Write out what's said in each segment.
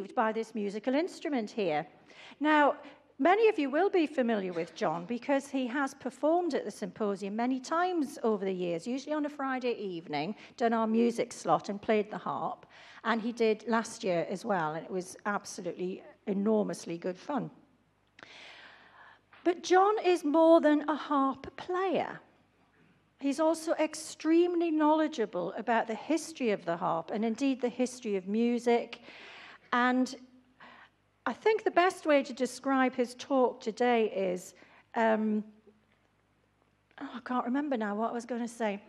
achieved by this musical instrument here. Now, many of you will be familiar with John because he has performed at the symposium many times over the years, usually on a Friday evening, done our music slot and played the harp, and he did last year as well, and it was absolutely enormously good fun. But John is more than a harp player. He's also extremely knowledgeable about the history of the harp and indeed the history of music. And I think the best way to describe his talk today is, I can't remember now what I was going to say.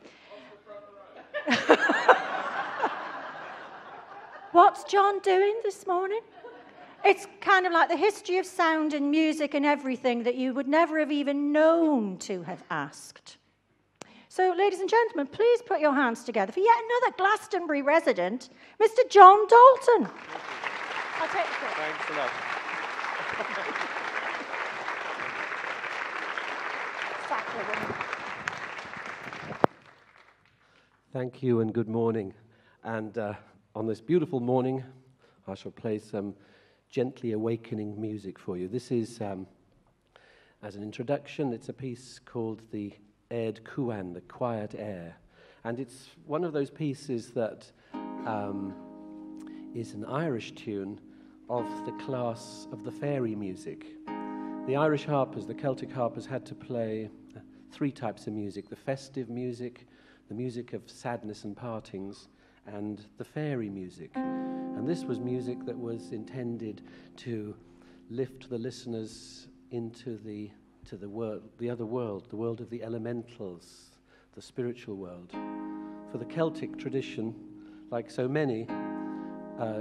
What's John doing this morning? It's kind of like the history of sound and music and everything that you would never have even known to have asked. So, ladies and gentlemen, please put your hands together for yet another Glastonbury resident, Mr. John Dalton. I'll take the floor. Thanks a lot. Thank you and good morning. And on this beautiful morning, I shall play some gently awakening music for you. This is, as an introduction, it's a piece called the Erd Kuan, the Quiet Air. And it's one of those pieces that is an Irish tune of the class of the fairy music. The Irish harpers, the Celtic harpers, had to play three types of music: the festive music, the music of sadness and partings, and the fairy music. And this was music that was intended to lift the listeners into the world, the other world, the world of the elementals, the spiritual world. For the Celtic tradition, like so many,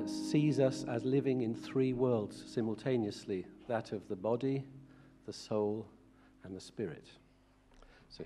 sees us as living in three worlds simultaneously: that of the body, the soul, and the spirit. So.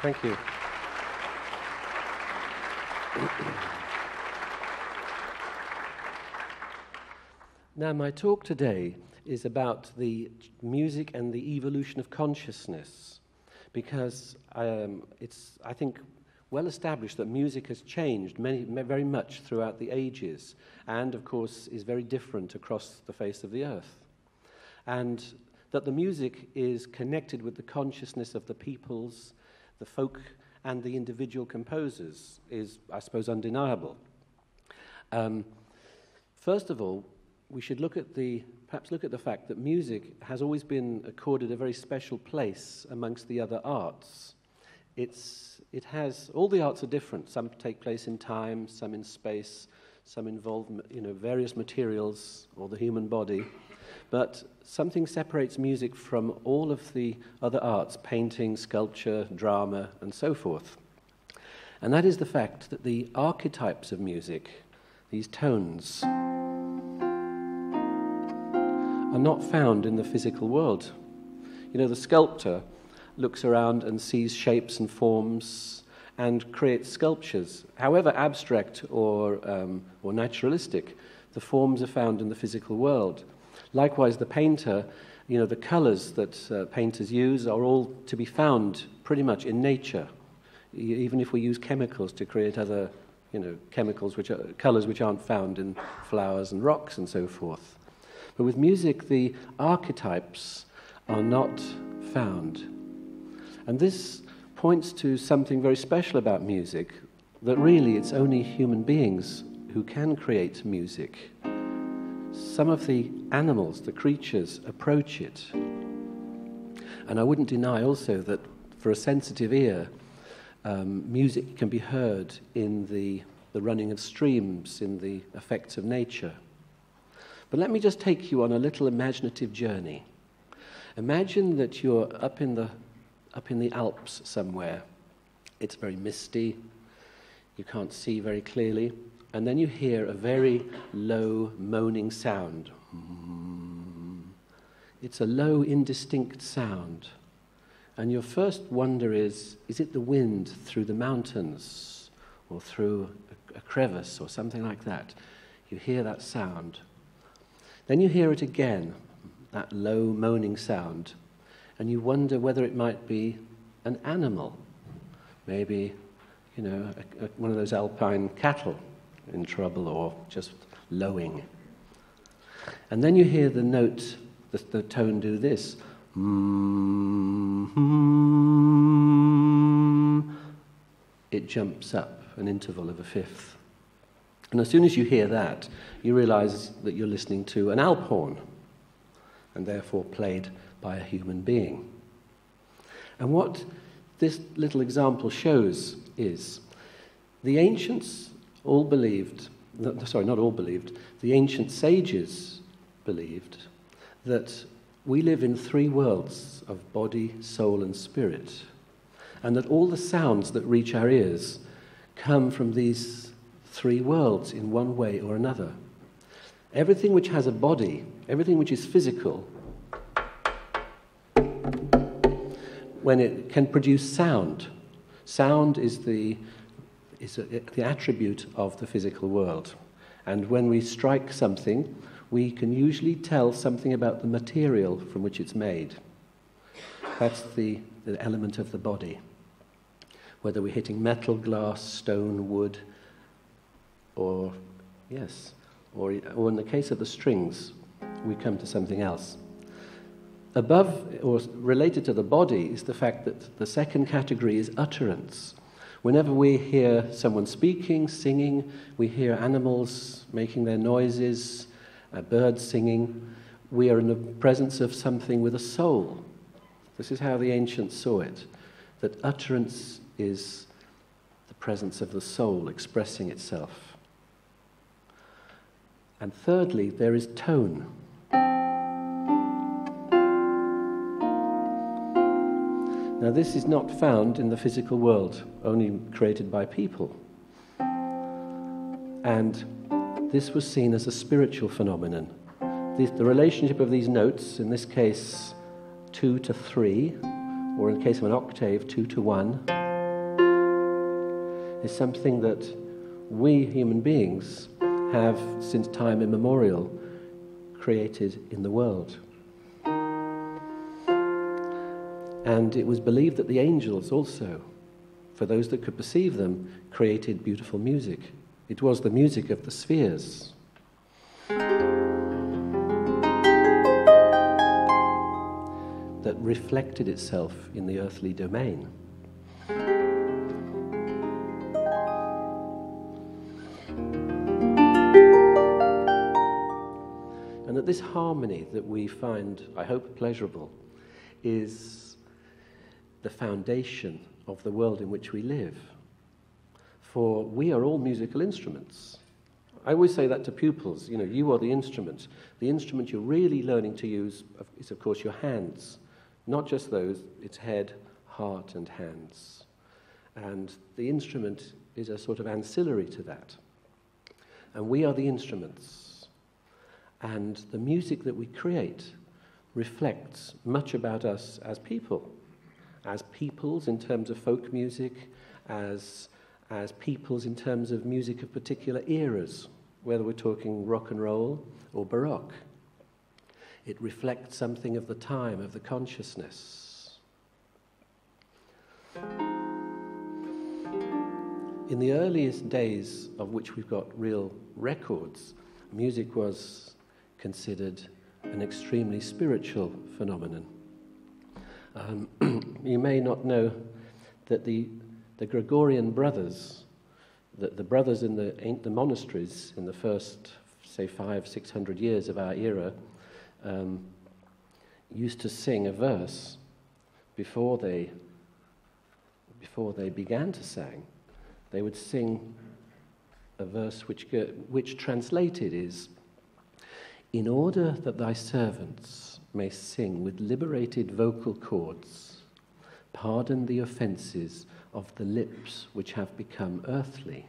Thank you. Now, my talk today is about the music and the evolution of consciousness, because it's, I think, well established that music has changed very much throughout the ages, and, of course, is very different across the face of the earth. And that the music is connected with the consciousness of the peoples, the folk and the individual composers is, I suppose, undeniable. First of all, we should look at perhaps look at the fact that music has always been accorded a very special place amongst the other arts. All the arts are different. Some take place in time, some in space, some involve, you know, various materials or the human body. But something separates music from all of the other arts, painting, sculpture, drama, and so forth. And that is the fact that the archetypes of music, these tones, are not found in the physical world. You know, the sculptor looks around and sees shapes and forms and creates sculptures. However abstract or naturalistic, the forms are found in the physical world. Likewise, the painter, you know, the colors that painters use are all to be found pretty much in nature, even if we use chemicals to create other, you know, chemicals, which are colors which aren't found in flowers and rocks and so forth. But with music, the archetypes are not found. And this points to something very special about music, that really it's only human beings who can create music. Some of the animals, the creatures, approach it. And I wouldn't deny also that for a sensitive ear, music can be heard in the running of streams, in the effects of nature. But let me just take you on a little imaginative journey. Imagine that you're up in the Alps somewhere. It's very misty, you can't see very clearly, and then you hear a very low moaning sound. It's a low, indistinct sound. And your first wonder is it the wind through the mountains or through a crevice or something like that? You hear that sound. Then you hear it again, that low moaning sound, and you wonder whether it might be an animal, maybe, you know, one of those alpine cattle in trouble or just lowing. And then you hear the note, the tone do this. It jumps up an interval of a fifth. And as soon as you hear that, you realize that you're listening to an alp horn, and therefore played by a human being. And what this little example shows is the ancients all believed, sorry, not all believed, the ancient sages believed that we live in three worlds of body, soul, and spirit, and that all the sounds that reach our ears come from these three worlds in one way or another. Everything which has a body, everything which is physical, when it can produce sound. Sound is the attribute of the physical world. And when we strike something, we can usually tell something about the material from which it's made. That's the element of the body. Whether we're hitting metal, glass, stone, wood, or in the case of the strings, we come to something else. Above, or related to the body, is the fact that the second category is utterance. Whenever we hear someone speaking, singing, we hear animals making their noises, birds singing, we are in the presence of something with a soul. This is how the ancients saw it, that utterance is the presence of the soul expressing itself. And thirdly, there is tone. Now, this is not found in the physical world, only created by people. And this was seen as a spiritual phenomenon. The relationship of these notes, in this case 2 to 3, or in the case of an octave 2 to 1, is something that we human beings have, since time immemorial, created in the world. And it was believed that the angels also, for those that could perceive them, created beautiful music. It was the music of the spheres. That reflected itself in the earthly domain. And that this harmony that we find, I hope, pleasurable, is the foundation of the world in which we live. For we are all musical instruments. I always say that to pupils, you know, you are the instrument. The instrument you're really learning to use is, of course, your hands. Not just those, it's head, heart, and hands. And the instrument is a sort of ancillary to that. And we are the instruments. And the music that we create reflects much about us as people, as peoples in terms of folk music, as peoples in terms of music of particular eras, whether we're talking rock and roll or baroque. It reflects something of the time, of the consciousness. In the earliest days of which we've got real records, music was considered an extremely spiritual phenomenon. You may not know that the Gregorian brothers, the brothers in the monasteries in the first, say, 500-600 years of our era, used to sing a verse before they began to sing. They would sing a verse which translated is, "In order that thy servants may sing with liberated vocal cords, pardon the offences of the lips which have become earthly."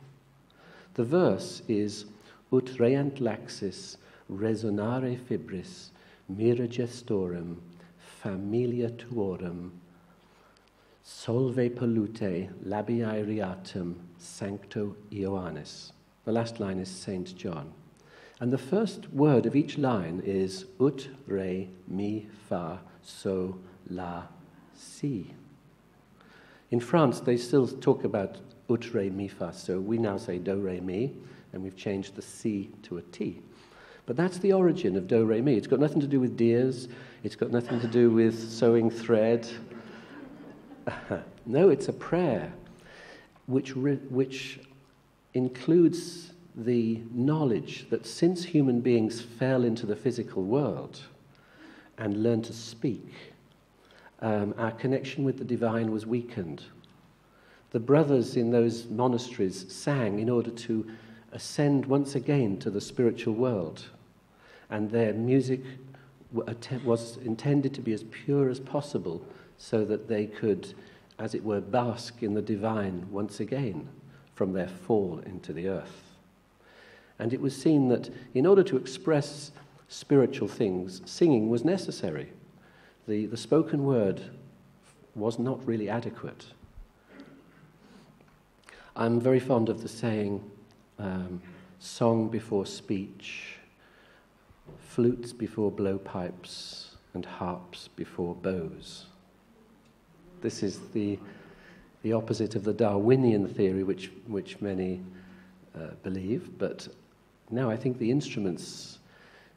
The verse is, "Ut reant laxis resonare fibris mira gestorum familia tuorum solve pollute labiae reatum sancto Ioannis." The last line is Saint John. And the first word of each line is ut, re, mi, fa, so, la, si. In France, they still talk about ut, re, mi, fa, so. We now say do, re, mi, and we've changed the si to a t. But that's the origin of do, re, mi. It's got nothing to do with deers. It's got nothing to do with sewing thread. No, it's a prayer which includes the knowledge that since human beings fell into the physical world and learned to speak, our connection with the divine was weakened. The brothers in those monasteries sang in order to ascend once again to the spiritual world, and their music was intended to be as pure as possible so that they could, as it were, bask in the divine once again from their fall into the earth. And it was seen that in order to express spiritual things, singing was necessary. The spoken word was not really adequate. I'm very fond of the saying, song before speech, flutes before blowpipes, and harps before bows. This is the opposite of the Darwinian theory which many believe, but no, I think the instruments,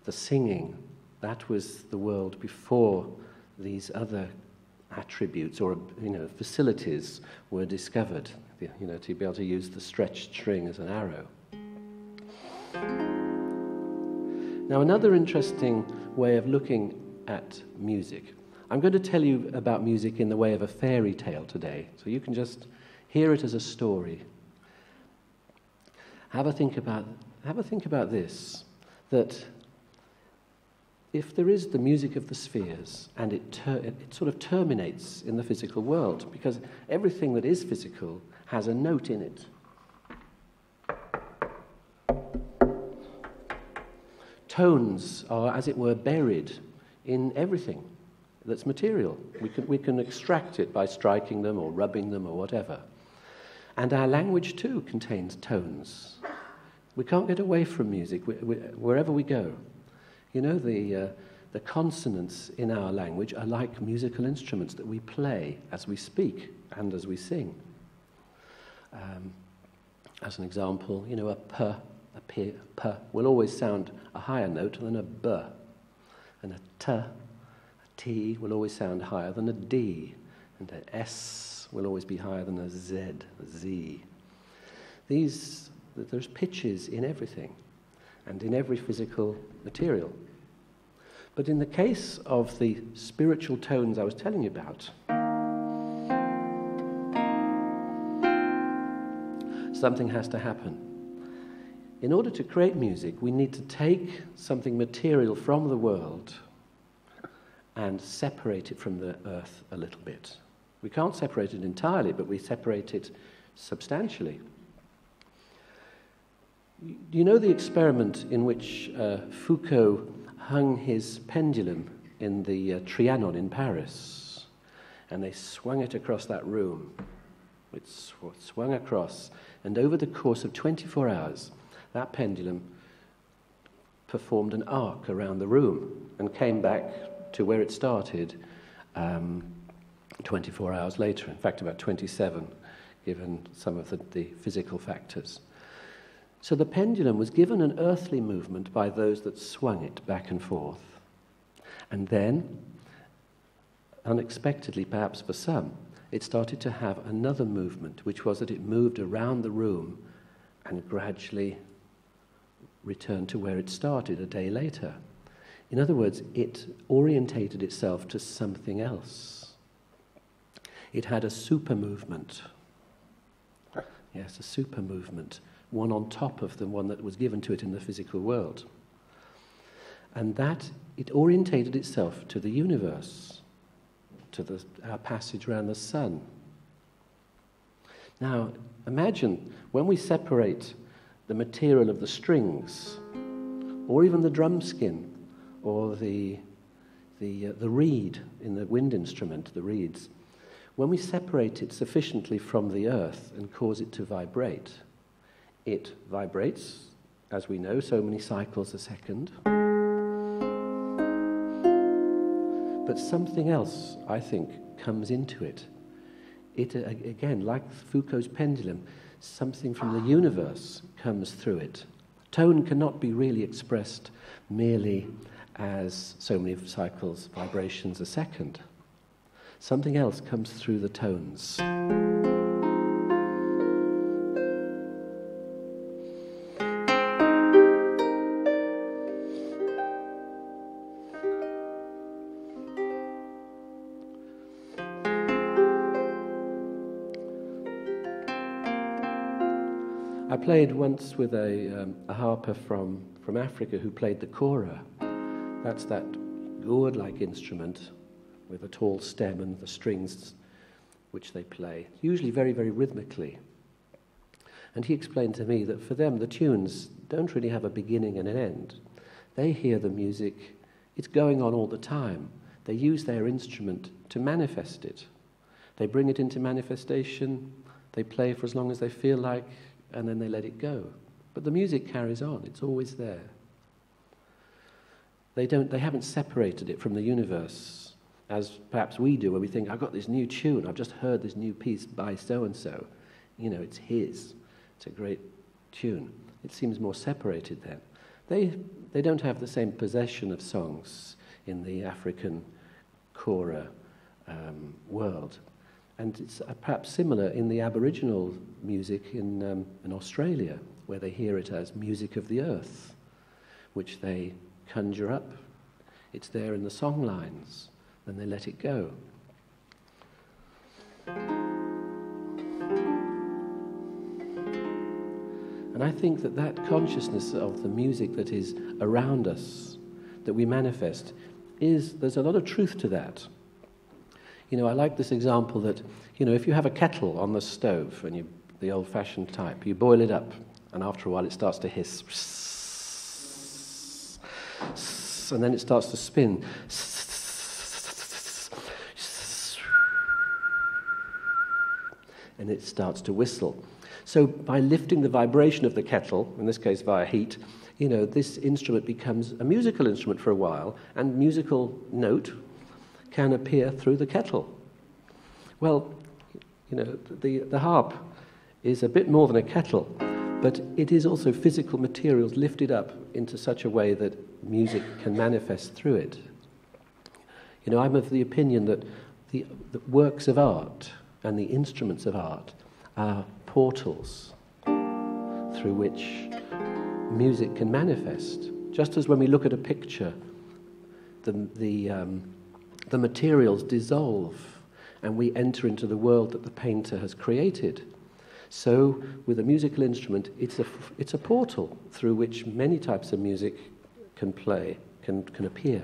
the singing, that was the world before these other attributes or facilities were discovered. To be able to use the stretched string as an arrow. Now, another interesting way of looking at music. I'm going to tell you about music in the way of a fairy tale today, so you can just hear it as a story. Have a think about this, that if there is the music of the spheres, and it sort of terminates in the physical world, because everything that is physical has a note in it. Tones are, as it were, buried in everything that's material. We can extract it by striking them or rubbing them or whatever. And our language, too, contains tones. We can't get away from music wherever we go. The consonants in our language are like musical instruments that we play as we speak and as we sing. As an example, a p will always sound a higher note than a b, and a t will always sound higher than a d, and a s will always be higher than a z, a z. There's pitches in everything, and in every physical material. But in the case of the spiritual tones I was telling you about, something has to happen. In order to create music, we need to take something material from the world and separate it from the earth a little bit. We can't separate it entirely, but we separate it substantially. Do you know the experiment in which Foucault hung his pendulum in the Trianon in Paris? And they swung it across that room. It swung across. And over the course of 24 hours, that pendulum performed an arc around the room and came back to where it started 24 hours later. In fact, about 27, given some of the physical factors. So the pendulum was given an earthly movement by those that swung it back and forth. And then, unexpectedly perhaps for some, it started to have another movement, which was that it moved around the room and gradually returned to where it started a day later. In other words, it orientated itself to something else. It had a super movement. Yes, a super movement, one on top of the one that was given to it in the physical world. And that it orientated itself to the universe, to our passage around the sun. Now, imagine when we separate the material of the strings, or even the drum skin, or the reed in the wind instrument, the reeds, when we separate it sufficiently from the earth and cause it to vibrate, it vibrates, as we know, so many cycles a second. But something else, I think, comes into it. It, again, like Foucault's pendulum, something from the universe comes through it. Tone cannot be really expressed merely as so many cycles, vibrations a second. Something else comes through the tones. I played once with a harper from Africa who played the kora. That's that gourd-like instrument with a tall stem and the strings which they play, usually very, very rhythmically. And he explained to me that for them the tunes don't really have a beginning and an end. They hear the music, it's going on all the time. They use their instrument to manifest it. They bring it into manifestation, they play for as long as they feel like, and then they let it go. But the music carries on, it's always there. They haven't separated it from the universe, as perhaps we do, where we think, I've got this new tune, I've just heard this new piece by so-and-so. You know, it's his, it's a great tune. It seems more separated then. They don't have the same possession of songs in the African kora world. And it's perhaps similar in the Aboriginal music in Australia, where they hear it as music of the earth, which they conjure up. It's there in the song lines, then they let it go. And I think that that consciousness of the music that is around us, that we manifest, there's a lot of truth to that. You know, I like this example that, you know, if you have a kettle on the stove, and the old-fashioned type, you boil it up, and after a while it starts to hiss, and then it starts to spin. And it starts to whistle. So by lifting the vibration of the kettle, in this case via heat, you know, this instrument becomes a musical instrument for a while, and musical note can appear through the kettle. Well, you know, the harp is a bit more than a kettle, but it is also physical materials lifted up into such a way that music can manifest through it. You know, I'm of the opinion that the works of art and the instruments of art are portals through which music can manifest. Just as when we look at a picture, the materials dissolve, and we enter into the world that the painter has created. So, with a musical instrument, it's a portal through which many types of music can play, can appear.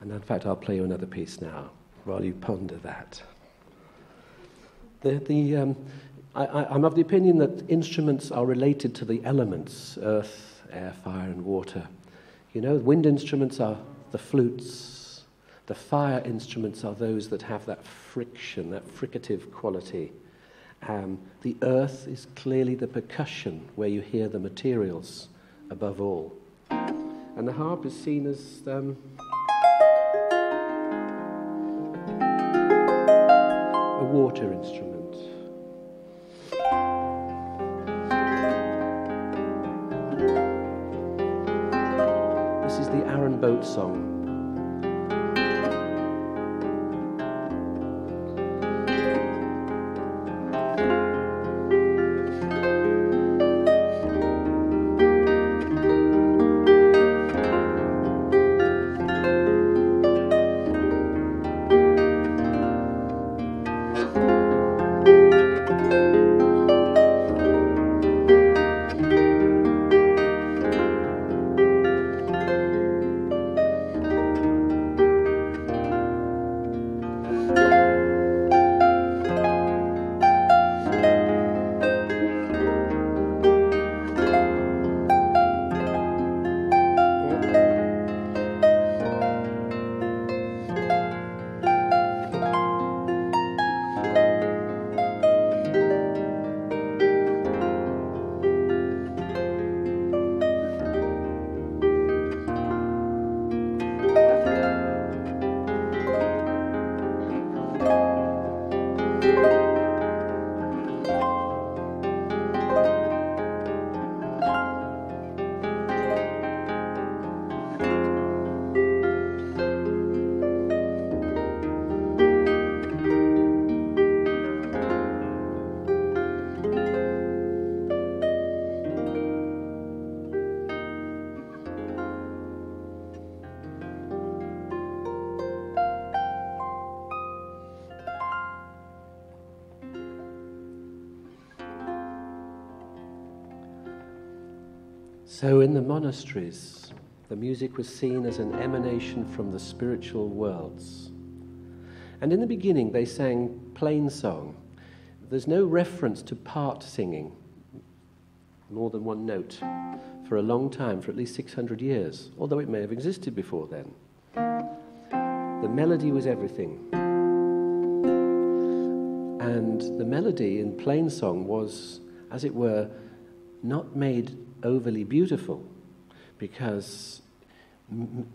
And in fact, I'll play you another piece now, while you ponder that. The I'm of the opinion that instruments are related to the elements, earth, air, fire, and water. You know, wind instruments are the flutes. The fire instruments are those that have that friction, that fricative quality. The earth is clearly the percussion, where you hear the materials above all. And the harp is seen as... a water instrument. This is the Aaron Boat song. So in the monasteries, the music was seen as an emanation from the spiritual worlds. And in the beginning, they sang plain song. There's no reference to part singing, more than one note, for a long time, for at least 600 years, although it may have existed before then. The melody was everything. And the melody in plain song was, as it were, not made overly beautiful, because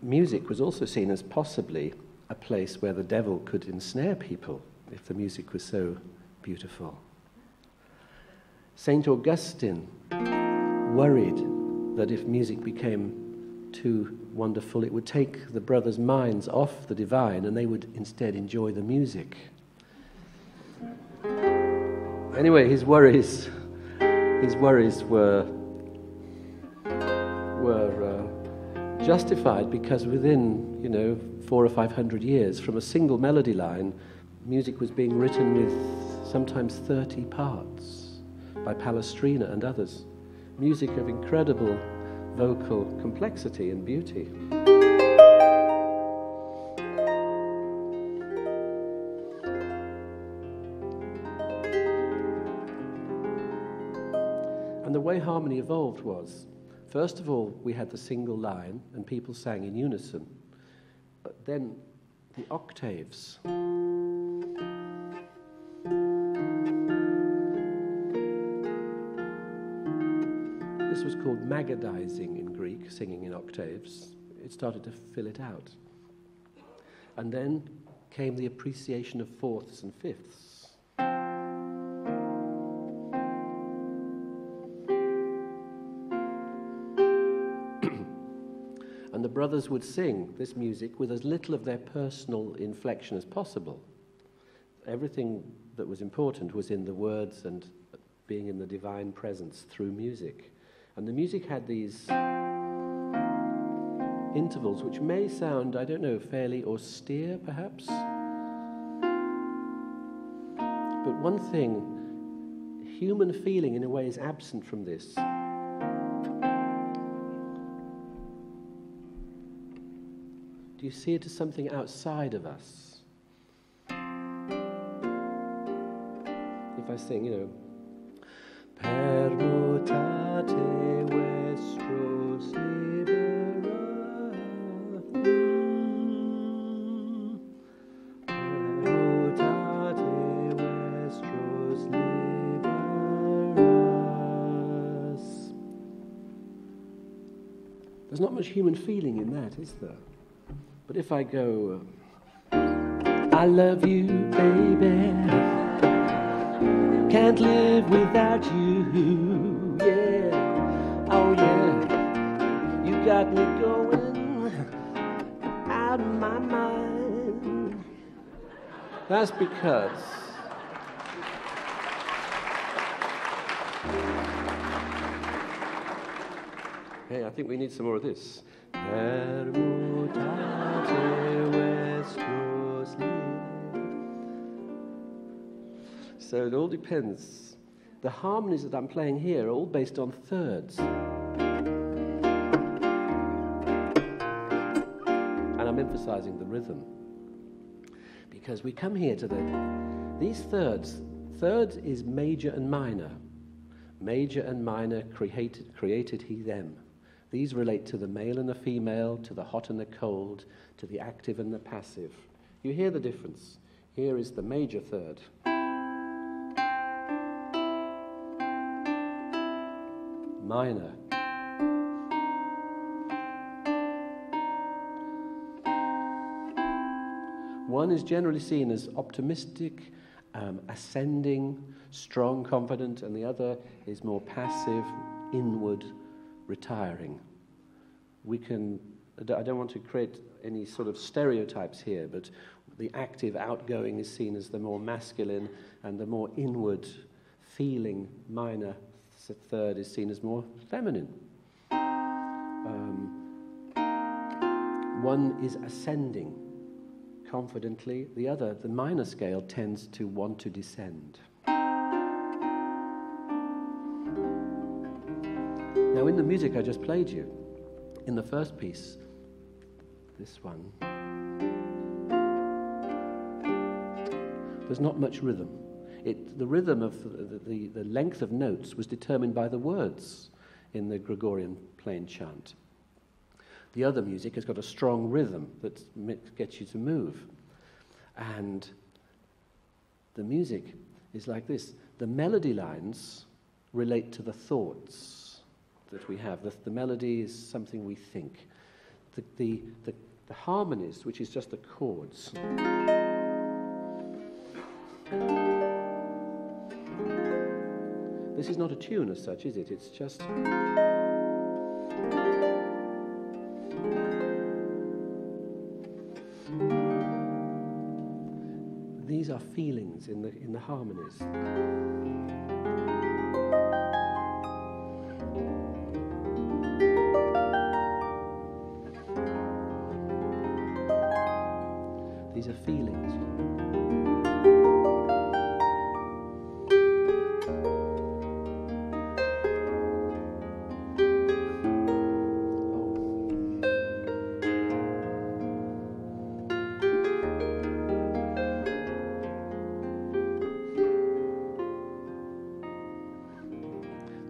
music was also seen as possibly a place where the devil could ensnare people if the music was so beautiful. Saint Augustine worried that if music became too wonderful, it would take the brothers' minds off the divine and they would instead enjoy the music. Anyway, his worries were justified, because within 400 or 500 years, from a single melody line, music was being written with sometimes 30 parts by Palestrina and others. Music of incredible vocal complexity and beauty. And the way harmony evolved was, first of all, we had the single line, and people sang in unison. But then the octaves. This was called magadizing in Greek, singing in octaves. It started to fill it out. And then came the appreciation of fourths and fifths. And the brothers would sing this music with as little of their personal inflection as possible. Everything that was important was in the words and being in the divine presence through music. And the music had these intervals which may sound, I don't know, fairly austere perhaps. But one thing, human feeling in a way is absent from this. Do you see it as something outside of us? If I sing, There's not much human feeling in that, is there? But if I go, I love you, baby, can't live without you, yeah, oh yeah, you got me going out of my mind. That's because hey, I think we need some more of this. So it all depends. The harmonies that I'm playing here are all based on thirds. And I'm emphasizing the rhythm. Because we come here to these thirds. Thirds is major and minor. Major and minor created he them. These relate to the male and the female, to the hot and the cold, to the active and the passive. You hear the difference. Here is the major third. Minor. One is generally seen as optimistic, ascending, strong, confident, and the other is more passive, inward, retiring. I don't want to create any sort of stereotypes here, but the active outgoing is seen as the more masculine, and the more inward feeling minor third is seen as more feminine. One is ascending confidently, the other, the minor scale, tends to want to descend. Now, in the music I just played you, in the first piece, this one, there's not much rhythm. The rhythm of the length of notes was determined by the words in the Gregorian plain chant. The other music has got a strong rhythm that gets you to move. And the music is like this. The melody lines relate to the thoughts that we have. The melody is something we think. The harmonies, which is just the chords, this is not a tune as such, is it? It's just these are feelings in the harmonies. These are feelings.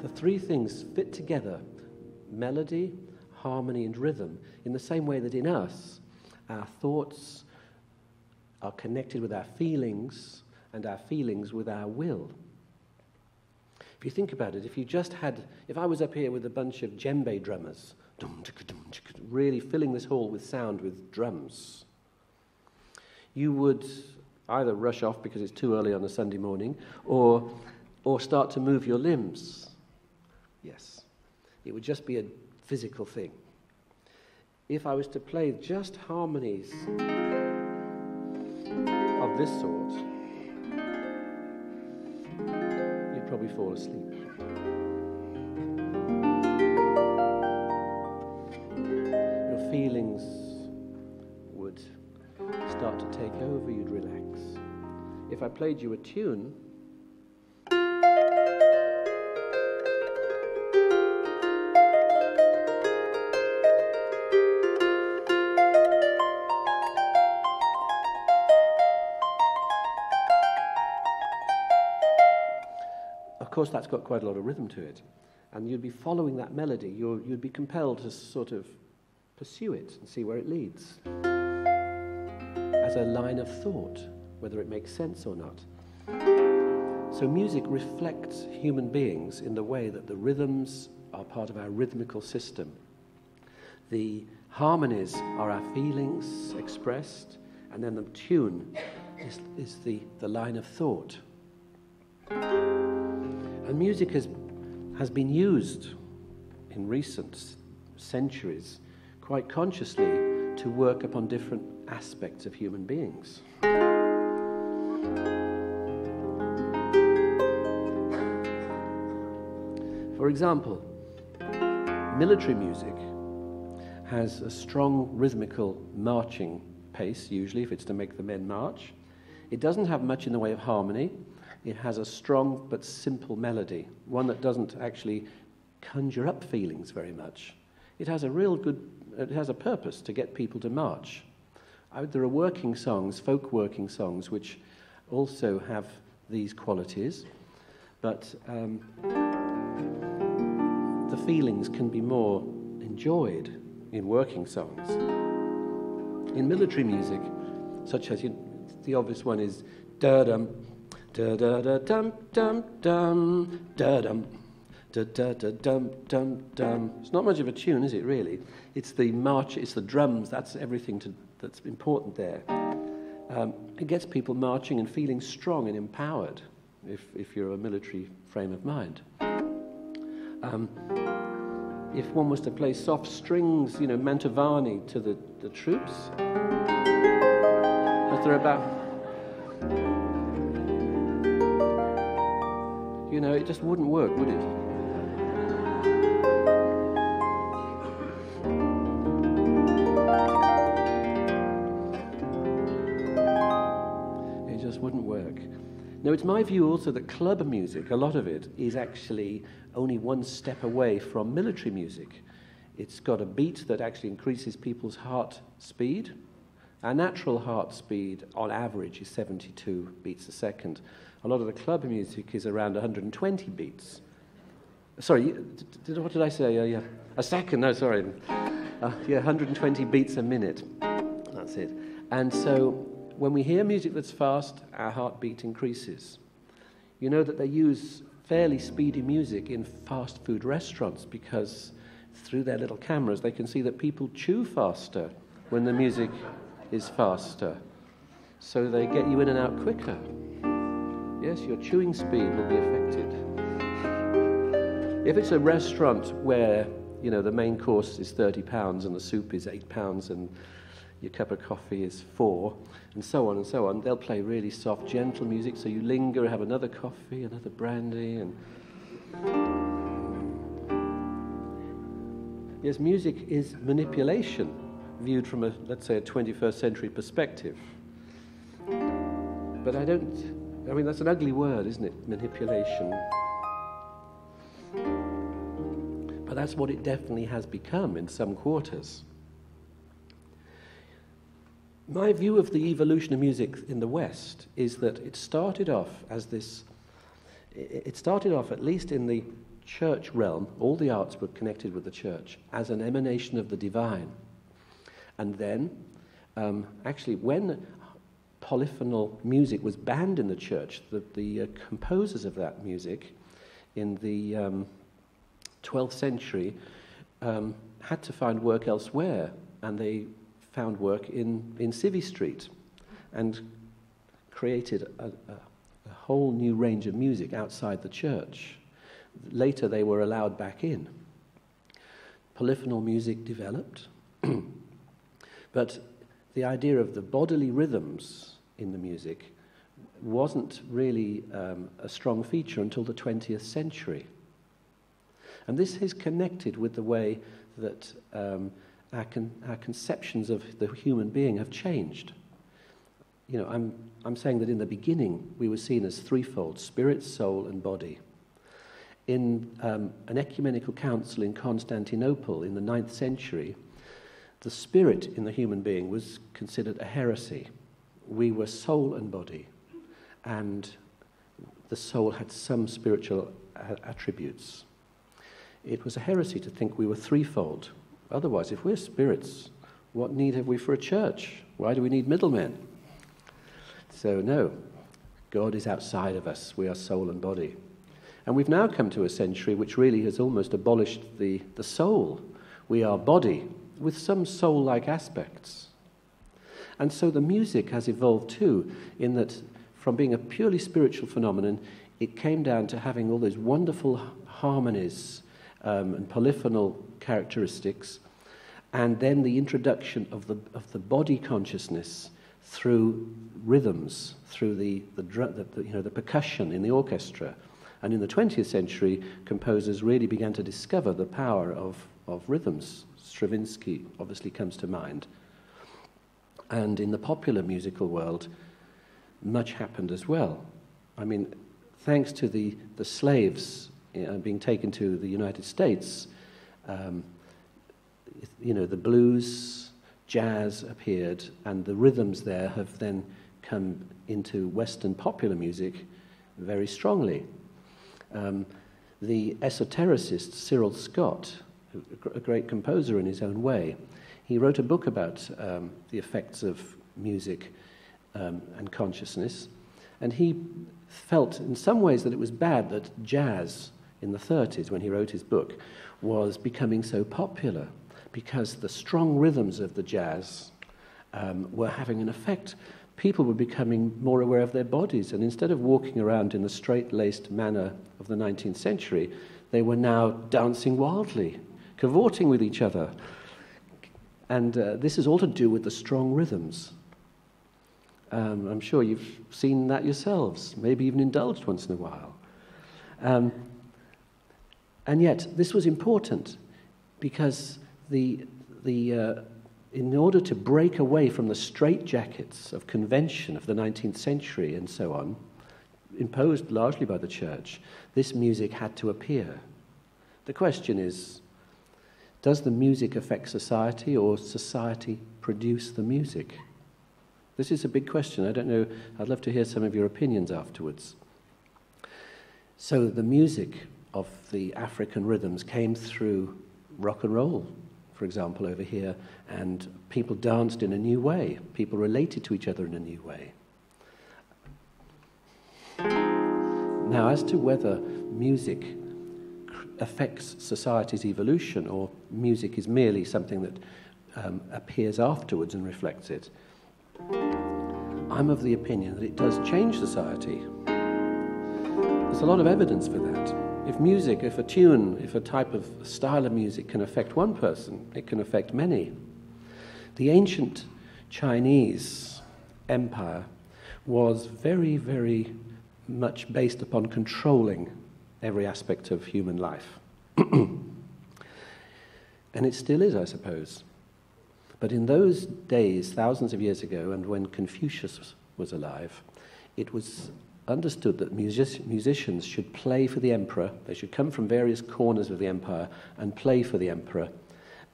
The three things fit together: melody, harmony, and rhythm, in the same way that in us, our thoughts are connected with our feelings, and our feelings with our will. If you think about it, if I was up here with a bunch of djembe drummers, really filling this hall with sound with drums, you would either rush off because it's too early on a Sunday morning, or start to move your limbs. Yes, it would just be a physical thing. If I was to play just harmonies of this sort, you'd probably fall asleep. Your feelings would start to take over, you'd relax. If I played you a tune, of course, that's got quite a lot of rhythm to it. And you'd be following that melody. You'd be compelled to sort of pursue it and see where it leads. As a line of thought, whether it makes sense or not. So music reflects human beings in the way that the rhythms are part of our rhythmical system. The harmonies are our feelings expressed, and then the tune is the line of thought. And music has been used in recent centuries quite consciously to work upon different aspects of human beings. For example, military music has a strong rhythmical marching pace, usually, if it's to make the men march. It doesn't have much in the way of harmony. It has a strong but simple melody, one that doesn't actually conjure up feelings very much. It has a purpose to get people to march. There are working songs, folk working songs, which also have these qualities, but the feelings can be more enjoyed in working songs. In military music, such as the obvious one is da-dum, da-da-da-dum, dum-dum, da-dum, da-da-da-dum, dum-dum. It's not much of a tune, is it, really? It's the march, it's the drums, that's everything that's important there. It gets people marching and feeling strong and empowered, if you're a military frame of mind. If one was to play soft strings, you know, Mantovani to the troops, but they're about, you know, it just wouldn't work, would it? Now, it's my view also that club music, a lot of it, is actually only one step away from military music. It's got a beat that actually increases people's heart speed. Our natural heart speed, on average, is 72 beats a second. A lot of the club music is around 120 beats. Sorry, what did I say? Yeah. A second, no, sorry. 120 beats a minute. That's it. And so, when we hear music that's fast, our heartbeat increases. You know that they use fairly speedy music in fast food restaurants because through their little cameras they can see that people chew faster when the music is faster. So they get you in and out quicker. Yes, your chewing speed will be affected. If it's a restaurant where, you know, the main course is £30 and the soup is £8 and your cup of coffee is £4, and so on, they'll play really soft, gentle music, so you linger, have another coffee, another brandy, and... Yes, music is manipulation, viewed from a, let's say, a 21st century perspective. But I mean, that's an ugly word, isn't it? Manipulation. But that's what it definitely has become in some quarters. My view of the evolution of music in the West is that it started off, at least in the church realm, all the arts were connected with the church, as an emanation of the divine. And then, actually, when polyphonal music was banned in the church, the composers of that music in the 12th century had to find work elsewhere, and they found work in Civvy Street and created a whole new range of music outside the church. Later they were allowed back in. Polyphonal music developed, but the idea of the bodily rhythms in the music wasn't really a strong feature until the 20th century. And this is connected with the way that our conceptions of the human being have changed. You know, I'm saying that in the beginning we were seen as threefold: spirit, soul, and body. In an ecumenical council in Constantinople in the 9th century, the spirit in the human being was considered a heresy. We were soul and body, and the soul had some spiritual attributes. It was a heresy to think we were threefold. Otherwise, if we're spirits, what need have we for a church? Why do we need middlemen? So no, God is outside of us. We are soul and body. And we've now come to a century which really has almost abolished the soul. We are body with some soul-like aspects. And so the music has evolved too, in that from being a purely spiritual phenomenon, it came down to having all those wonderful harmonies and polyphonal characteristics, and then the introduction of the body consciousness through rhythms, through the percussion in the orchestra. And in the 20th century, composers really began to discover the power of rhythms. Stravinsky obviously comes to mind. And in the popular musical world, much happened as well. I mean, thanks to the slaves being taken to the United States, the blues, jazz appeared, and the rhythms there have then come into Western popular music very strongly. The esotericist Cyril Scott, a great composer in his own way, he wrote a book about the effects of music and consciousness, and he felt in some ways that it was bad that jazz in the 30s, when he wrote his book, was becoming so popular, because the strong rhythms of the jazz were having an effect. People were becoming more aware of their bodies, and instead of walking around in the straight-laced manner of the 19th century, they were now dancing wildly, cavorting with each other. And this is all to do with the strong rhythms. I'm sure you've seen that yourselves, maybe even indulged once in a while. And yet, this was important, because in order to break away from the straitjackets of convention of the 19th century and so on, imposed largely by the church, this music had to appear. The question is, does the music affect society, or society produce the music? This is a big question. I don't know. I'd love to hear some of your opinions afterwards. So the music of the African rhythms came through rock and roll, for example, over here, and people danced in a new way. People related to each other in a new way. Now, as to whether music affects society's evolution, or music is merely something that appears afterwards and reflects it, I'm of the opinion that it does change society. There's a lot of evidence for that. If music, if a tune, if a type of style of music can affect one person, it can affect many. The ancient Chinese empire was very, very much based upon controlling every aspect of human life. And it still is, I suppose. But in those days, thousands of years ago, and when Confucius was alive, it was understood that musicians should play for the emperor. They should come from various corners of the empire and play for the emperor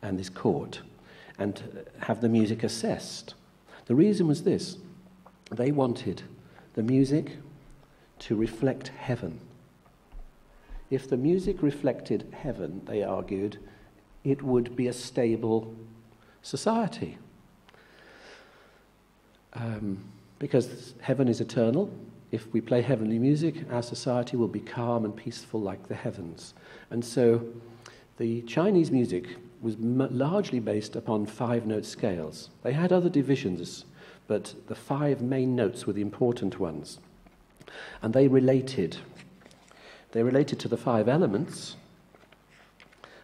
and his court, and have the music assessed. The reason was this: they wanted the music to reflect heaven. If the music reflected heaven, they argued, it would be a stable society. Because heaven is eternal, if we play heavenly music, our society will be calm and peaceful like the heavens. And so the Chinese music was largely based upon five-note scales. They had other divisions, but the five main notes were the important ones. And they related. They related to the five elements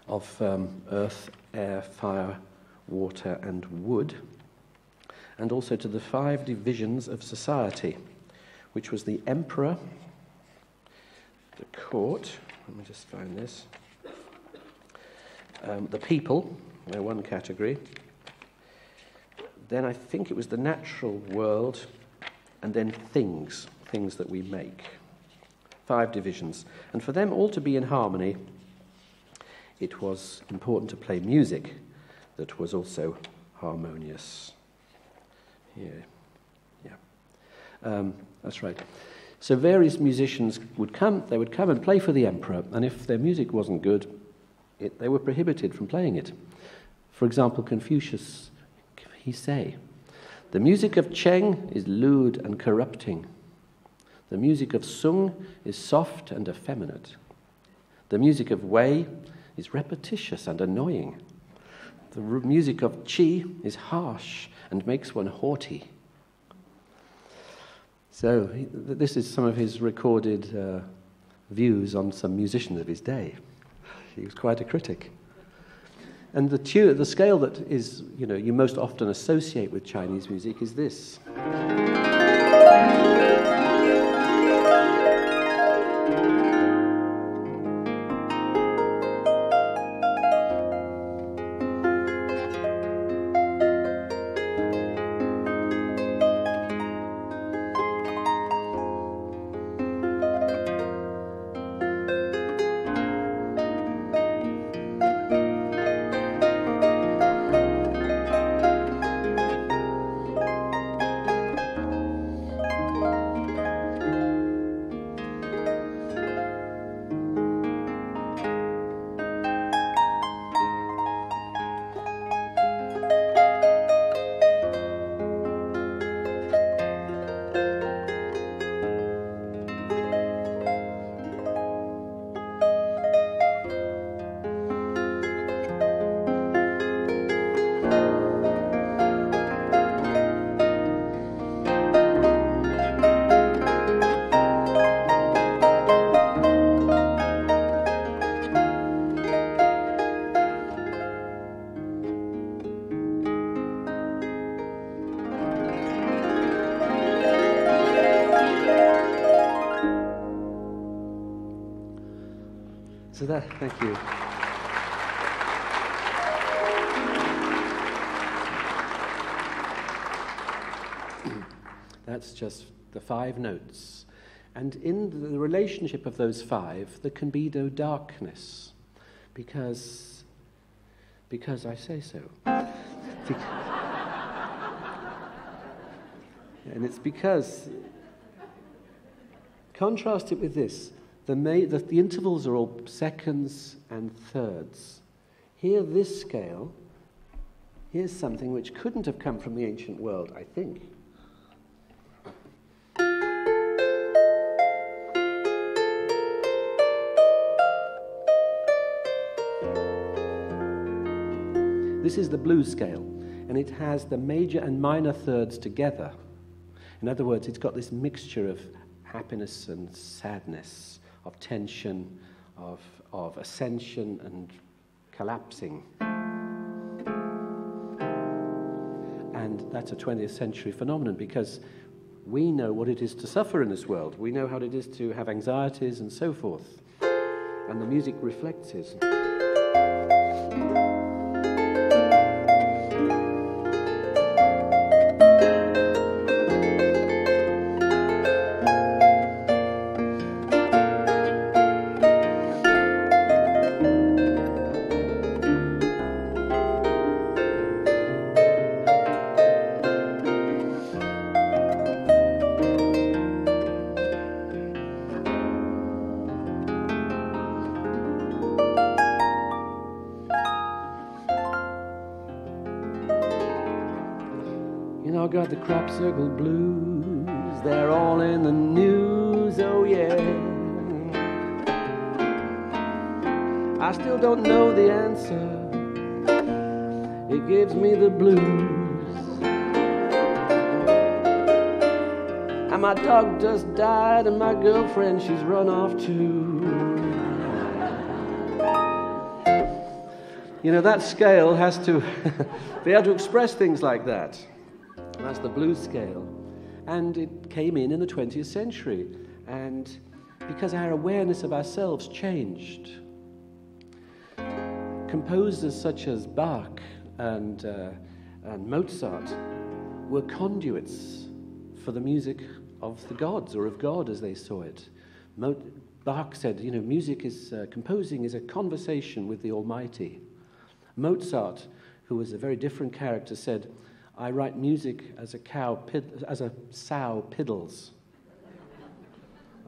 of earth, air, fire, water, and wood, and also to the five divisions of society, which was the emperor, the court, let me just find this, the people, they're one category, then I think it was the natural world, and then things that we make. Five divisions. And for them all to be in harmony, it was important to play music that was also harmonious. Yeah, that's right. So various musicians would come, they would come and play for the emperor, and if their music wasn't good, they were prohibited from playing it. For example, Confucius, he say, "The music of Cheng is lewd and corrupting. The music of Sung is soft and effeminate. The music of Wei is repetitious and annoying. The music of Qi is harsh and makes one haughty." So this is some of his recorded views on some musicians of his day. He was quite a critic. And the scale that is, you know, you most often associate with Chinese music is this. So that, thank you. That's just the five notes. And in the relationship of those five, there can be no darkness. Because I say so. And it's because, contrast it with this. The intervals are all seconds and thirds. Here, this scale, here's something which couldn't have come from the ancient world, I think. This is the blues scale, and it has the major and minor thirds together. In other words, it's got this mixture of happiness and sadness, of tension, of ascension and collapsing. And that's a 20th century phenomenon because we know what it is to suffer in this world. We know how it is to have anxieties and so forth. And the music reflects it. Crop circle blues, they're all in the news, oh yeah. I still don't know the answer, it gives me the blues. And my dog just died and my girlfriend, she's run off too. You know, that scale has to be able to express things like that. That's the blues scale, and it came in the 20th century, and because our awareness of ourselves changed. Composers such as Bach and Mozart were conduits for the music of the gods, or of God as they saw it. Bach said, you know, music is, composing is a conversation with the Almighty. Mozart, who was a very different character, said, "I write music as a sow piddles."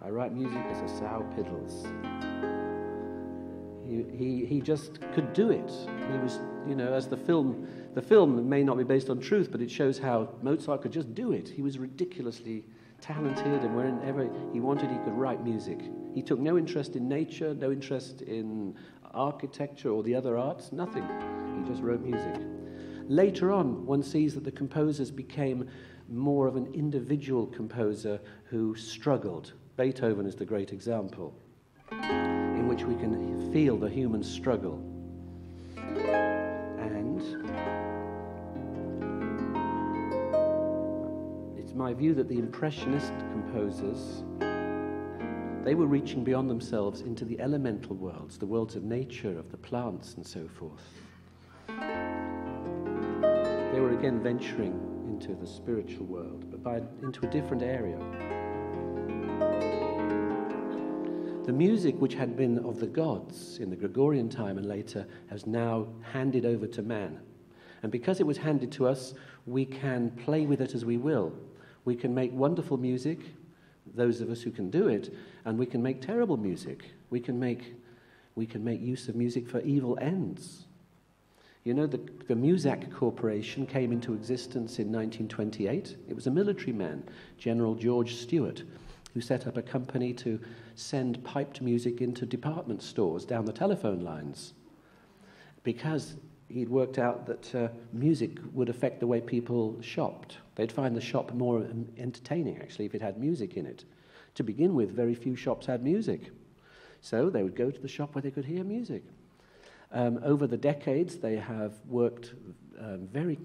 I write music as a sow piddles. He just could do it. He was, you know, as the film may not be based on truth, but it shows how Mozart could just do it. He was ridiculously talented, and whenever he wanted, he could write music. He took no interest in nature, no interest in architecture or the other arts, nothing. He just wrote music. Later on, one sees that the composers became more of an individual composer who struggled. Beethoven is the great example, in which we can feel the human struggle. And it's my view that the Impressionist composers, they were reaching beyond themselves into the elemental worlds, the worlds of nature, of the plants and so forth. They were again venturing into the spiritual world, but into a different area. The music which had been of the gods in the Gregorian time and later has now handed over to man. And because it was handed to us, we can play with it as we will. We can make wonderful music, those of us who can do it, and we can make terrible music. We can make use of music for evil ends. You know, the Muzak Corporation came into existence in 1928. It was a military man, General George Stewart, who set up a company to send piped music into department stores down the telephone lines, because he'd worked out that music would affect the way people shopped. They'd find the shop more entertaining, actually, if it had music in it. To begin with, very few shops had music. So they would go to the shop where they could hear music. Over the decades, they have worked very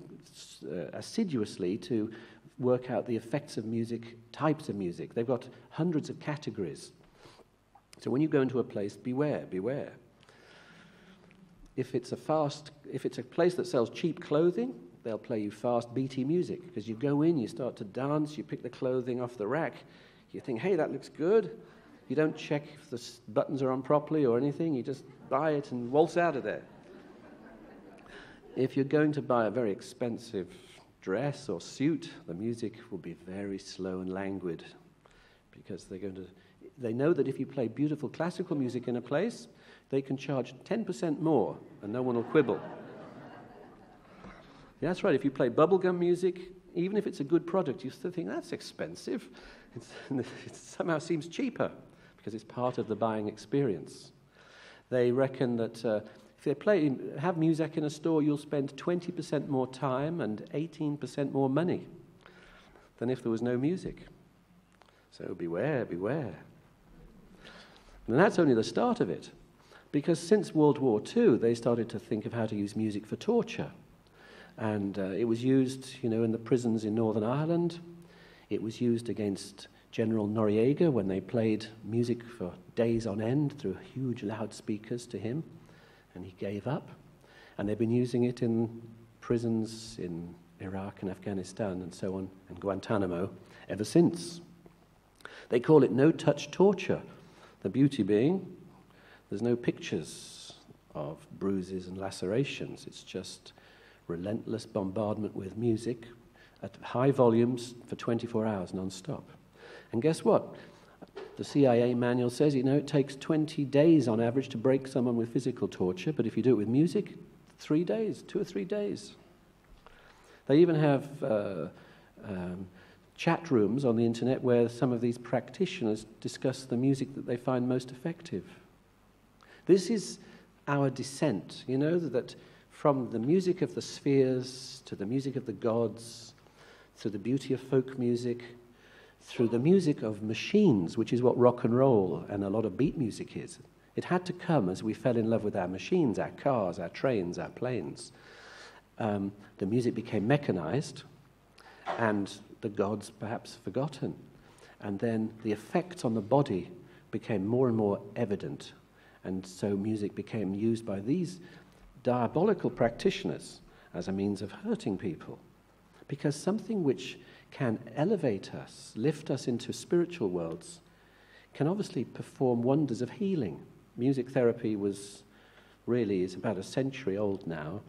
assiduously to work out the effects of music, types of music. They've got hundreds of categories. So when you go into a place, beware, beware. If it's a place that sells cheap clothing, they'll play you fast, beaty music, because you go in, you start to dance, you pick the clothing off the rack, you think, hey, that looks good. You don't check if the buttons are on properly or anything, you just buy it and waltz out of there. If you're going to buy a very expensive dress or suit, the music will be very slow and languid, because they know that if you play beautiful classical music in a place, they can charge 10% more and no one will quibble. Yeah, that's right, if you play bubblegum music, even if it's a good product, you still think that's expensive. It somehow seems cheaper because it's part of the buying experience. They reckon that if they have music in a store, you'll spend 20% more time and 18% more money than if there was no music. So beware, beware. And that's only the start of it, because since World War II, they started to think of how to use music for torture. And it was used, you know, in the prisons in Northern Ireland. It was used against General Noriega when they played music for days on end through huge loudspeakers to him, and he gave up. And they've been using it in prisons in Iraq and Afghanistan and so on, and Guantanamo, ever since. They call it no-touch torture, the beauty being there's no pictures of bruises and lacerations. It's just relentless bombardment with music at high volumes for 24 hours non-stop. And guess what? The CIA manual says, you know, it takes 20 days on average to break someone with physical torture, but if you do it with music, 3 days, 2 or 3 days. They even have chat rooms on the internet where some of these practitioners discuss the music that they find most effective. This is our descent, you know, that from the music of the spheres to the music of the gods, through the beauty of folk music, through the music of machines, which is what rock and roll and a lot of beat music is. It had to come as we fell in love with our machines, our cars, our trains, our planes. The music became mechanized, and the gods perhaps forgotten. And then the effects on the body became more and more evident. And so music became used by these diabolical practitioners as a means of hurting people. Because something which can elevate us, lift us into spiritual worlds, can obviously perform wonders of healing. Music therapy is about a century old now,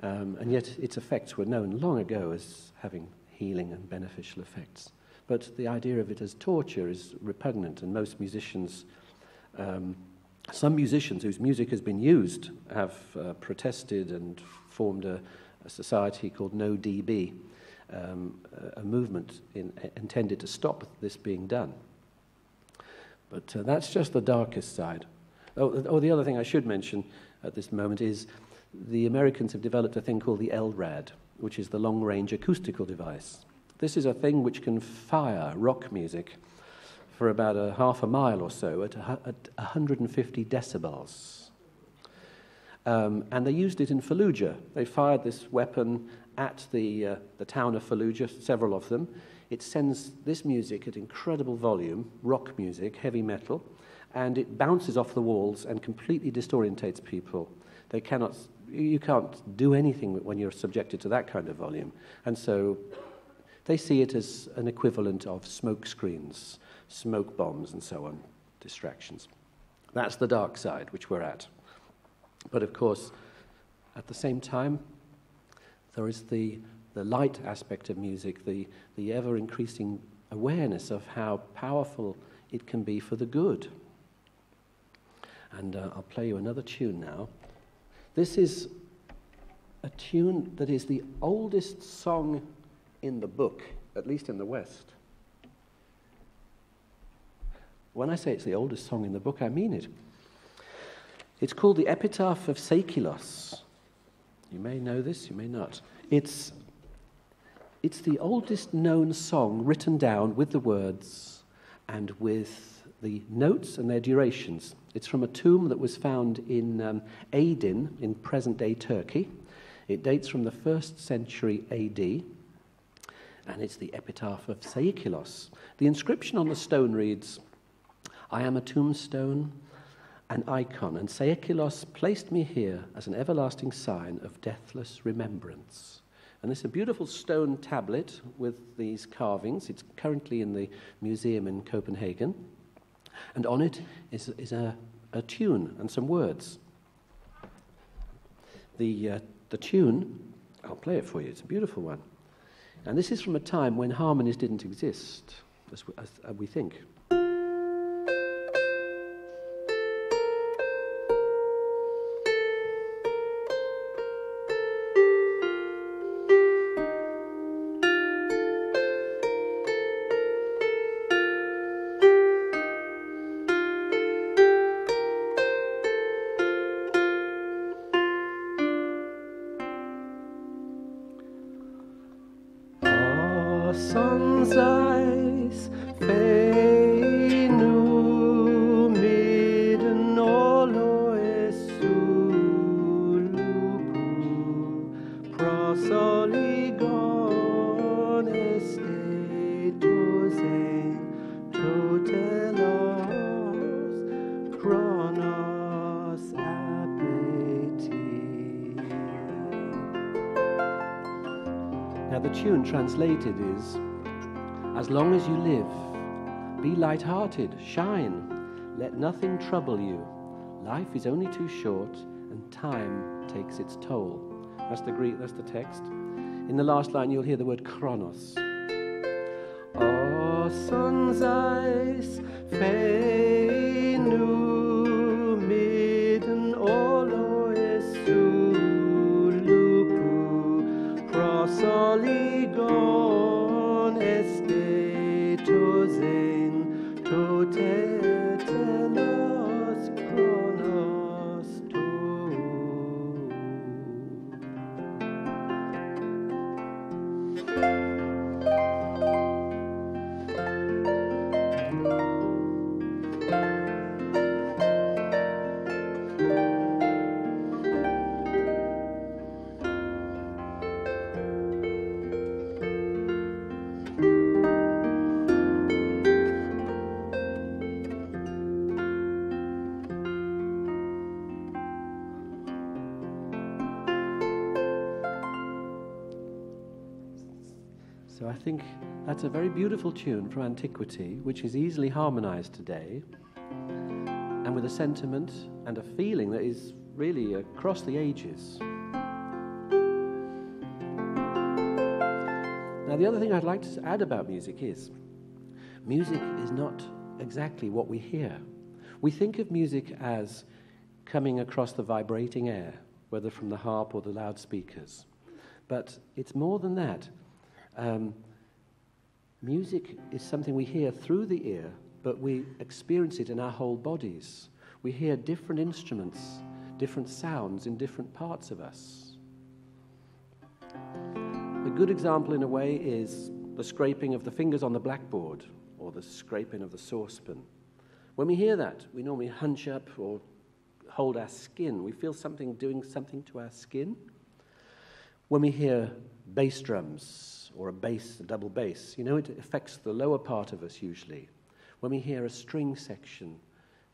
and yet its effects were known long ago as having healing and beneficial effects. but the idea of it as torture is repugnant, and most musicians, some musicians whose music has been used have protested and formed a society called NoDB, a movement intended to stop this being done. But that's just the darkest side. Oh, the other thing I should mention at this moment is the Americans have developed a thing called the LRAD, which is the long-range acoustical device. This is a thing which can fire rock music for about a half a mile or so at 150 decibels. And they used it in Fallujah. They fired this weapon at the town of Fallujah, several of them. It sends this music at incredible volume, rock music, heavy metal, and it bounces off the walls and completely disorientates people. They cannot, you can't do anything when you're subjected to that kind of volume. And so they see it as an equivalent of smoke screens, smoke bombs, and so on, distractions. That's the dark side, which we're at. But of course, at the same time, there is the light aspect of music, the ever-increasing awareness of how powerful it can be for the good. And I'll play you another tune now. This is a tune that is the oldest song in the book, at least in the West. When I say it's the oldest song in the book, I mean it. It's called the Epitaph of Seikilos. You may know this, you may not. It's the oldest known song written down with the words and with the notes and their durations. It's from a tomb that was found in Aden, in present-day Turkey. It dates from the 1st century AD, and it's the Epitaph of Seikilos. The inscription on the stone reads, "I am a tombstone, an icon, and Seikilos placed me here as an everlasting sign of deathless remembrance." And it's a beautiful stone tablet with these carvings. It's currently in the museum in Copenhagen. And on it is a tune and some words. The tune, I'll play it for you, it's a beautiful one. And this is from a time when harmonies didn't exist, as we think. Translated is, as long as you live, be light-hearted, shine, let nothing trouble you. Life is only too short, and time takes its toll. That's the Greek, that's the text. In the last line, you'll hear the word chronos. Oh, sun's eyes, I think that's a very beautiful tune from antiquity, which is easily harmonized today, and with a sentiment and a feeling that is really across the ages. Now, the other thing I'd like to add about music is music is not exactly what we hear. We think of music as coming across the vibrating air, whether from the harp or the loudspeakers. But it's more than that. Music is something we hear through the ear, but we experience it in our whole bodies. We hear different instruments, different sounds in different parts of us. A good example, in a way, is the scraping of the fingers on the blackboard or the scraping of the saucepan. When we hear that, we normally hunch up or hold our skin. We feel something doing something to our skin. When we hear bass drums or a bass, a double bass, you know, it affects the lower part of us usually. When we hear a string section,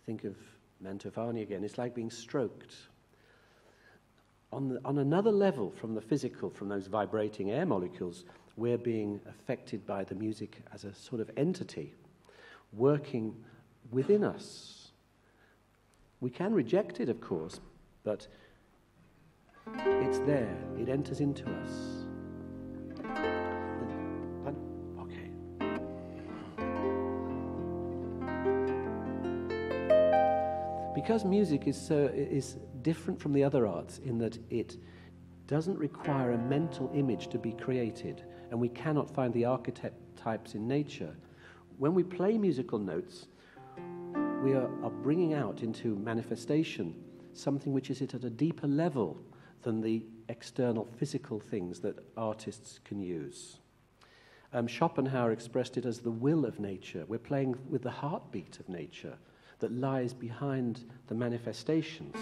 think of Mantovani again, it's like being stroked. On another level from the physical, from those vibrating air molecules, we're being affected by the music as a sort of entity working within us. We can reject it, of course, but it's there, it enters into us. Because music is different from the other arts in that it doesn't require a mental image to be created, and we cannot find the archetypes in nature. When we play musical notes, we are bringing out into manifestation something which is at a deeper level than the external physical things that artists can use. Schopenhauer expressed it as the will of nature. We're playing with the heartbeat of nature that lies behind the manifestations.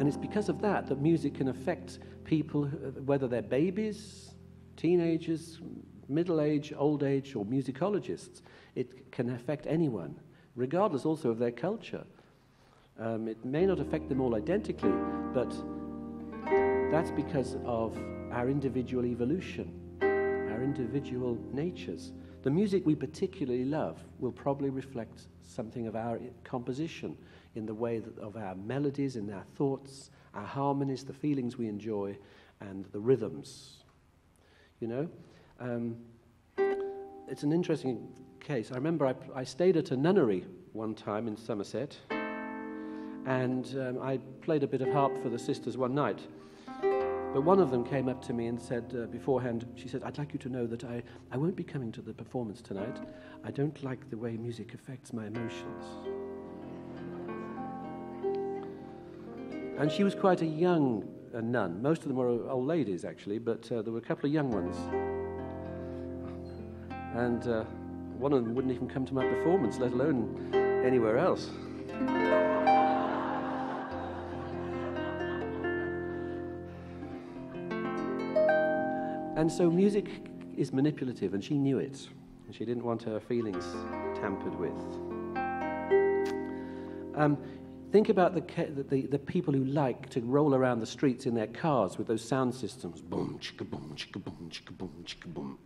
And it's because of that that music can affect people, whether they're babies, teenagers, middle age, old age, or musicologists. It can affect anyone, regardless also of their culture. It may not affect them all identically, but that's because of our individual evolution, our individual natures. The music we particularly love will probably reflect something of our composition in the way of our melodies, in our thoughts, our harmonies, the feelings we enjoy, and the rhythms. You know? It's an interesting case. I remember I stayed at a nunnery one time in Somerset, and I played a bit of harp for the sisters one night. But one of them came up to me and said beforehand, she said, "I'd like you to know that I won't be coming to the performance tonight. I don't like the way music affects my emotions." And she was quite a young nun. Most of them were old ladies, actually, but there were a couple of young ones. And one of them wouldn't even come to my performance, let alone anywhere else. And so music is manipulative, and she knew it. And she didn't want her feelings tampered with. Think about the people who like to roll around the streets in their cars with those sound systems. Boom, chicka, boom, chicka, boom, chicka, boom, chicka, boom.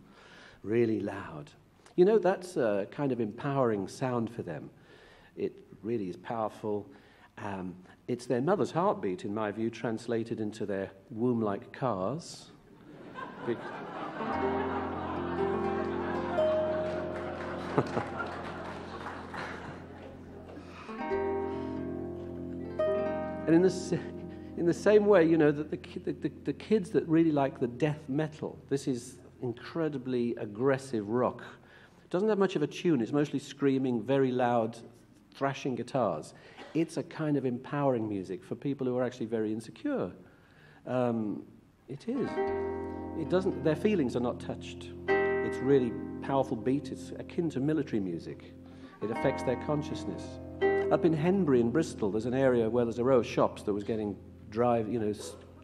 Really loud. You know, that's a kind of empowering sound for them. It really is powerful. It's their mother's heartbeat, in my view, translated into their womb-like cars. And in the same way, you know, that the kids that really like the death metal, this is incredibly aggressive rock. It doesn't have much of a tune. It's mostly screaming, very loud, thrashing guitars. It's a kind of empowering music for people who are actually very insecure. It is. It doesn't, their feelings are not touched. It's really powerful beat. It's akin to military music. It affects their consciousness. Up in Henbury in Bristol, there's an area where there's a row of shops that was getting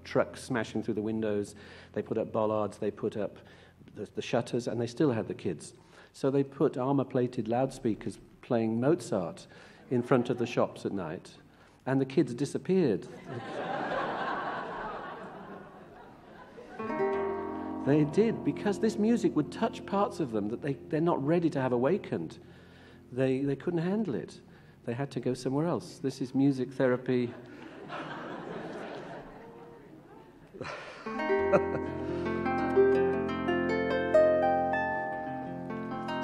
trucks smashing through the windows. They put up bollards, they put up the shutters, and they still had the kids. So they put armor-plated loudspeakers playing Mozart in front of the shops at night, and the kids disappeared. They did, because this music would touch parts of them that they're not ready to have awakened. They couldn't handle it. They had to go somewhere else. This is music therapy.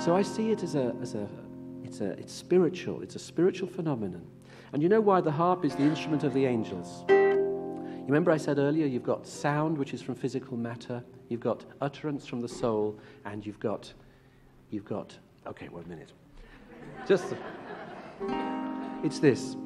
So I see it as spiritual. It's a spiritual phenomenon. And you know why the harp is the instrument of the angels? You remember I said earlier, you've got sound, which is from physical matter, you've got utterance from the soul, and you've got okay, 1 minute. Just, it's this.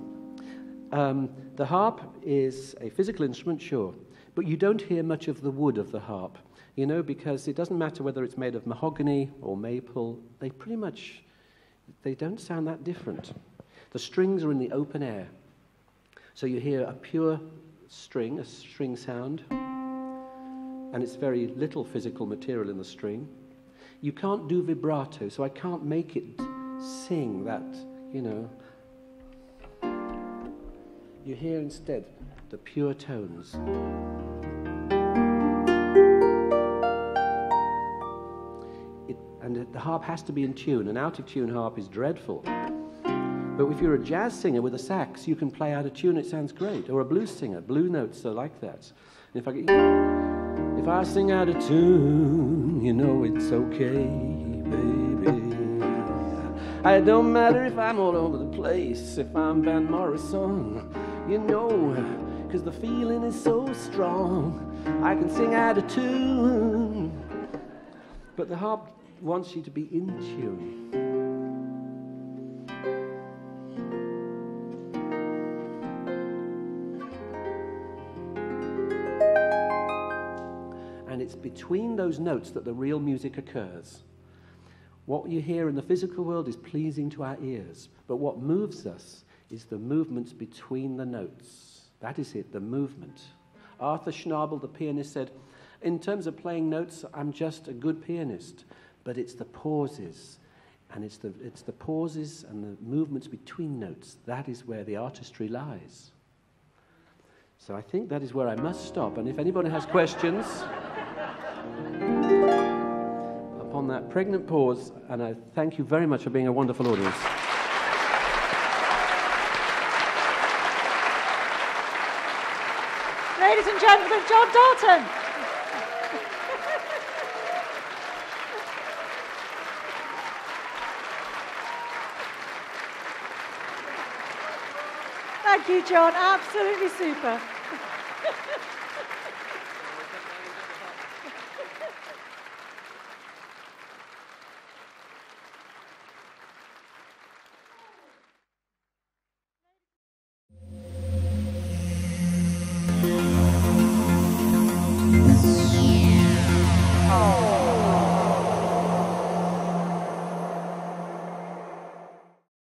The harp is a physical instrument, sure, but you don't hear much of the wood of the harp, you know, because it doesn't matter whether it's made of mahogany or maple. They don't sound that different. The strings are in the open air. So you hear a pure string, a string sound, and it's very little physical material in the string. You can't do vibrato, so I can't make it sing that, you know. You hear instead the pure tones. And the harp has to be in tune. An out-of-tune harp is dreadful. But if you're a jazz singer with a sax, you can play out of tune, it sounds great. Or a blues singer, blue notes are like that. And if I sing out of tune, you know it's okay, baby. It don't matter if I'm all over the place, if I'm Van Morrison, you know, because the feeling is so strong, I can sing out of tune. But the harp wants you to be in tune. And it's between those notes that the real music occurs. What you hear in the physical world is pleasing to our ears, but what moves us is the movements between the notes. That is it, the movement. Arthur Schnabel, the pianist, said, in terms of playing notes, I'm just a good pianist, but it's the pauses, and it's the pauses and the movements between notes. That is where the artistry lies. So I think that is where I must stop, and if anybody has questions... on that pregnant pause, and I thank you very much for being a wonderful audience. Ladies and gentlemen, John Dalton. Thank you, John. Absolutely super.